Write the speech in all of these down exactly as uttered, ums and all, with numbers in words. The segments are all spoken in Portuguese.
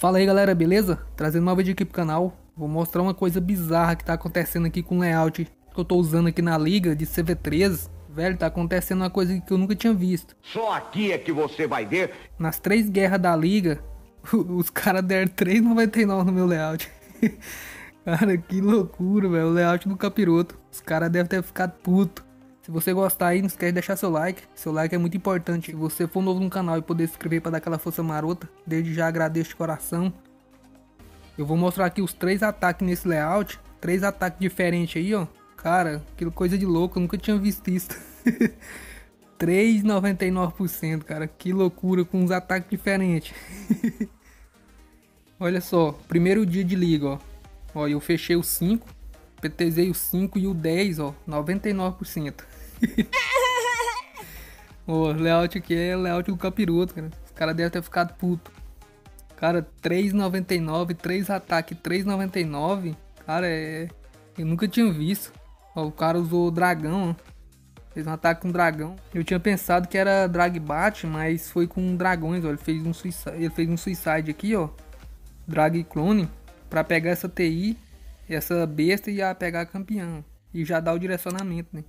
Fala aí galera, beleza? Trazendo uma vídeo aqui pro canal. Vou mostrar uma coisa bizarra que tá acontecendo aqui com o layout que eu tô usando aqui na liga de C V treze. Velho, tá acontecendo uma coisa que eu nunca tinha visto. Só aqui é que você vai ver. Nas três guerras da liga, os caras deram três noventa e nove no meu layout. Cara, que loucura, velho. O layout do capiroto. Os caras devem ter ficado puto. Se você gostar aí, não esquece de deixar seu like. Seu like é muito importante. Se você for novo no canal e poder se inscrever para dar aquela força marota, desde já agradeço de coração. Eu vou mostrar aqui os três ataques nesse layout. Três ataques diferentes aí, ó. Cara, que coisa de louco. Eu nunca tinha visto isso. três vírgula noventa e nove por cento, cara. Que loucura, com uns ataques diferentes. Olha só. Primeiro dia de liga, ó. Ó, eu fechei o cinco. P T Zei o cinco e o dez, ó. noventa e nove por cento. O layout aqui é layout do capiroto, cara. Os caras devem ter ficado puto. Cara, três noventa e nove, três ataques, três noventa e nove. Cara, é... eu nunca tinha visto. Ó, o cara usou o dragão, ó. Fez um ataque com dragão. Eu tinha pensado que era drag bat, mas foi com dragões, ó. Ele fez um suicide, ele fez um suicide aqui, ó. Drag clone. Pra pegar essa T I, essa besta, e já pegar a campeã. E já dar o direcionamento, né?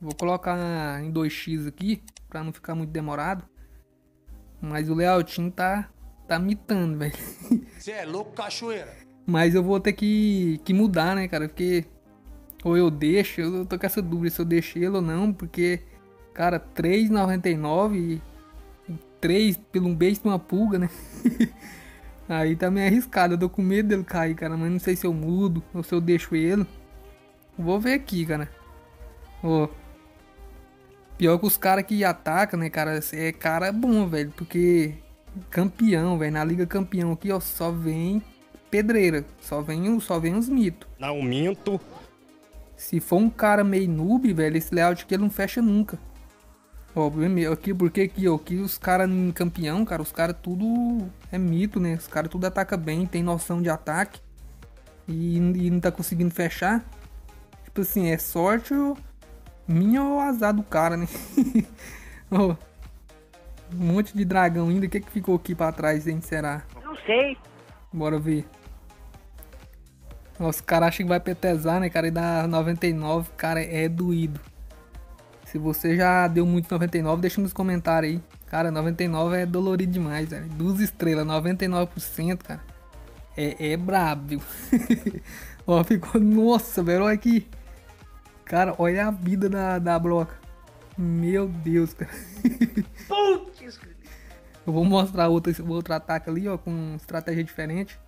Vou colocar em dois X aqui, pra não ficar muito demorado. Mas o layoutinho tá, tá mitando, velho. Você é louco, cachoeira. Mas eu vou ter que, que mudar, né, cara? Porque ou eu deixo, eu tô com essa dúvida se eu deixo ele ou não. Porque, cara, três noventa e nove, três pelo um beijo de uma pulga, né? Aí tá meio arriscado, eu tô com medo dele cair, cara, mas não sei se eu mudo ou se eu deixo ele. Vou ver aqui, cara. Ó. Pior que os caras que atacam, né, cara, é cara bom, velho, porque campeão, velho, na liga campeão aqui, ó, só vem pedreira, só vem, só vem os mitos. Não minto. Se for um cara meio noob, velho, esse layout aqui ele não fecha nunca. Ó, aqui, porque aqui, ó, que os caras em campeão, cara, os caras tudo é mito, né? Os caras tudo ataca bem, tem noção de ataque e, e não tá conseguindo fechar. Tipo assim, é sorte ou minha ou azar do cara, né? Ó, um monte de dragão ainda. O que que ficou aqui pra trás, hein? Será? Não sei. Bora ver. Ó, os caras acham que vai petezar, né, cara? E dá noventa e nove, cara, é doído. Se você já deu muito noventa e nove, deixa nos comentários aí. Cara, noventa e nove é dolorido demais, velho. Duas estrelas, noventa e nove por cento, cara. É, é brabo, viu? Ó, ficou... Nossa, velho, olha aqui. Cara, olha a vida da, da bloca. Meu Deus, cara. Putz! Eu vou mostrar outro, outro ataque ali, ó, com estratégia diferente.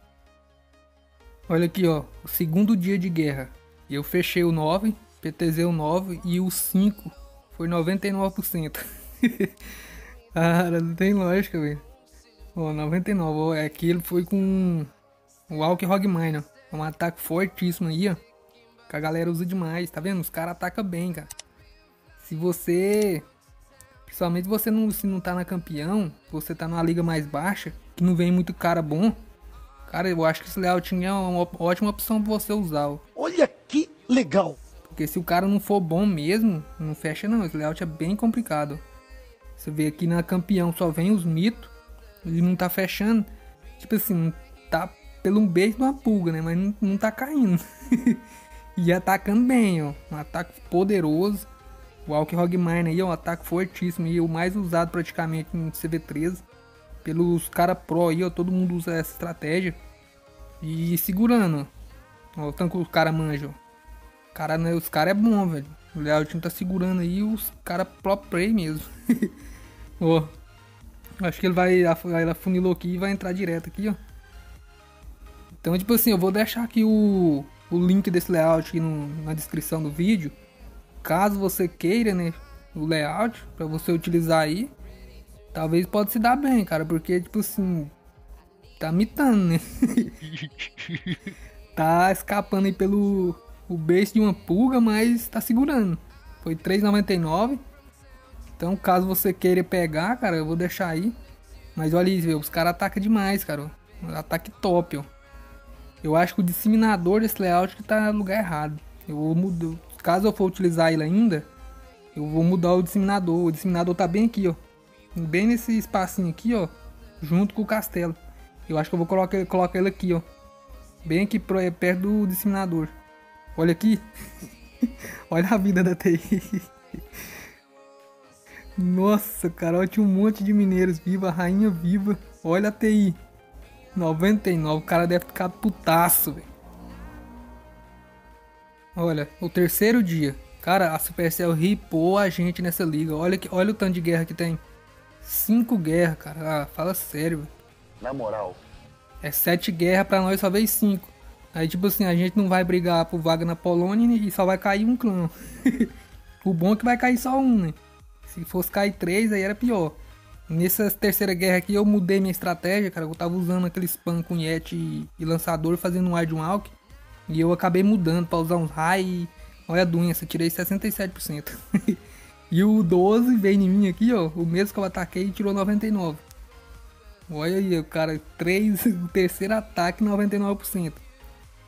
Olha aqui, ó. O segundo dia de guerra. Eu fechei o nove, P T Z o nove e o cinco. Foi noventa e nove por cento. Cara, não tem lógica, velho. Ó, noventa e nove, ó. É que ele foi com o Alck Hogmine, ó. Um ataque fortíssimo aí, ó. Que a galera usa demais, tá vendo? Os caras atacam bem, cara. Se você... Principalmente você não, se não tá na campeão, você tá numa liga mais baixa, que não vem muito cara bom. Cara, eu acho que esse layout é uma ótima opção pra você usar, ó. Olha que legal! Porque se o cara não for bom mesmo, não fecha não. Esse layout é bem complicado. Você vê aqui na campeão só vem os mitos. E não tá fechando. Tipo assim, tá pelo um beijo de uma pulga, né? Mas não, não tá caindo. E atacando bem, ó. Um ataque poderoso. O Alck Hogmine aí é um ataque fortíssimo. E o mais usado praticamente no C V treze. Pelos cara pro aí, ó. Todo mundo usa essa estratégia. E segurando, ó. Ó o tanto que os cara manja, ó. Cara, né, os caras é bom, velho. O layout tá segurando aí os caras pro play mesmo. Ó, acho que ele vai, ela funilou aqui e vai entrar direto aqui, ó. Então, tipo assim, eu vou deixar aqui o, o link desse layout aqui no, na descrição do vídeo. Caso você queira, né, o layout pra você utilizar aí. Talvez pode se dar bem, cara, porque, tipo assim, tá mitando, né? Tá escapando aí pelo... o base de uma pulga, mas tá segurando. Foi três noventa e nove. Então, caso você queira pegar, cara, eu vou deixar aí. Mas olha isso, os caras atacam demais, cara. Ataque top, ó. Eu acho que o disseminador desse layout que tá no lugar errado. Eu vou mudar. Caso eu for utilizar ele ainda, eu vou mudar o disseminador. O disseminador tá bem aqui, ó. Bem nesse espacinho aqui, ó. Junto com o castelo. Eu acho que eu vou colocar, colocar ele aqui, ó. Bem aqui perto do disseminador. Olha aqui. Olha a vida da T I. Nossa, cara, olha, tinha um monte de mineiros. Viva, rainha viva. Olha a T I. noventa e nove, o cara deve ficar putaço, velho. Olha, o terceiro dia. Cara, a Supercell ripou a gente nessa liga. Olha, que, olha o tanto de guerra que tem. Cinco guerras, cara. Ah, fala sério, velho. Na moral. É sete guerras, pra nós só veio cinco. Aí, tipo assim, a gente não vai brigar por vaga na Polônia e só vai cair um clã. O bom é que vai cair só um, né? Se fosse cair três, aí era pior. Nessa terceira guerra aqui, eu mudei minha estratégia, cara. Eu tava usando aquele spam com Yeti e, e lançador, fazendo um wide walk. E eu acabei mudando pra usar um high e... Olha a doença, tirei sessenta e sete por cento. E o doze veio em mim aqui, ó. O mesmo que eu ataquei e tirou noventa e nove por cento. Olha aí, o cara, três, o terceiro ataque, noventa e nove por cento.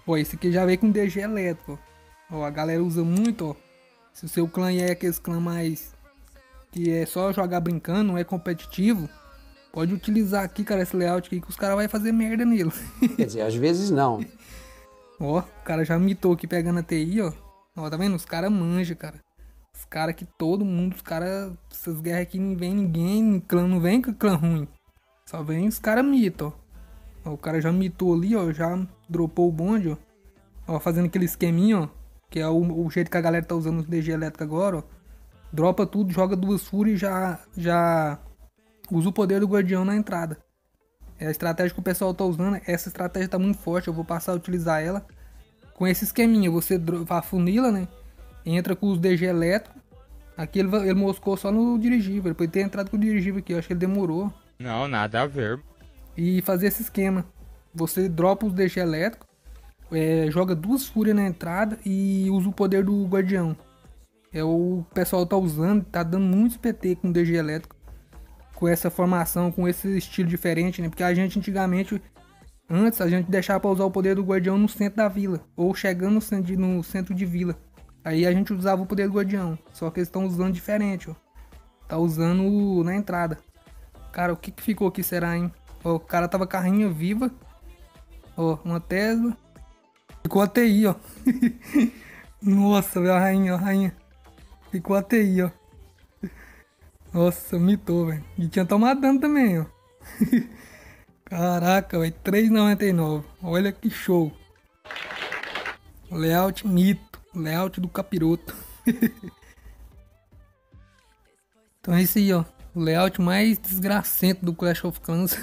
Pô, esse aqui já veio com D G elétrico, ó. Ó, a galera usa muito, ó. Se o seu clã é aqueles clã mais... que é só jogar brincando, não é competitivo, pode utilizar aqui, cara, esse layout aqui, que os caras vão fazer merda nele. Quer dizer, às vezes não. Ó, o cara já mitou aqui pegando a T I, ó. Ó, tá vendo? Os caras manjam, cara. Os caras que todo mundo, os caras... Essas guerras aqui não vem ninguém, clã, não vem clã ruim. Só vem os caras mitam, ó. Ó, o cara já mitou ali, ó, já dropou o bonde, ó. Ó, fazendo aquele esqueminho, ó, que é o, o jeito que a galera tá usando os D G elétrico agora, ó. Dropa tudo, joga duas fúrias e já, já usa o poder do guardião na entrada. É a estratégia que o pessoal tá usando. Essa estratégia tá muito forte, eu vou passar a utilizar ela. Com esse esqueminha, você afunila, né? Entra com os D G elétrico. Aqui ele, ele moscou só no dirigível, ele pode ter entrado com o dirigível aqui, eu acho que ele demorou. Não, nada a ver. E fazer esse esquema. Você dropa os D G elétrico, é, joga duas fúrias na entrada e usa o poder do guardião. É, o pessoal tá usando, tá dando muito P T com D G elétrico, com essa formação, com esse estilo diferente, né? Porque a gente antigamente, antes a gente deixava pra usar o poder do guardião no centro da vila, ou chegando no centro de, no centro de vila. Aí a gente usava o poder do guardião, só que eles estão usando diferente, ó. Tá usando na entrada. Cara, o que que ficou aqui será, hein? Ó, o cara tava carrinha viva. Ó, uma Tesla. Ficou a T I, ó. Nossa, velho, a rainha, a rainha. Ficou a T I, ó. Nossa, mitou, velho. E tinha tomado dano também, ó. Caraca, velho. três reais e noventa e nove centavos. Olha que show. Layout mito. Layout do capiroto. Então é isso aí, ó. O layout mais desgracento do Clash of Clans.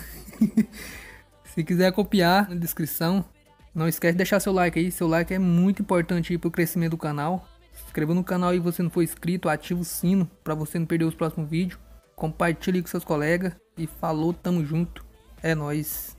Se quiser copiar na descrição, não esquece de deixar seu like aí. Seu like é muito importante aí pro crescimento do canal. Se inscreva no canal e você não for inscrito, ativa o sino para você não perder os próximos vídeos. Compartilhe com seus colegas e falou, tamo junto, é nóis.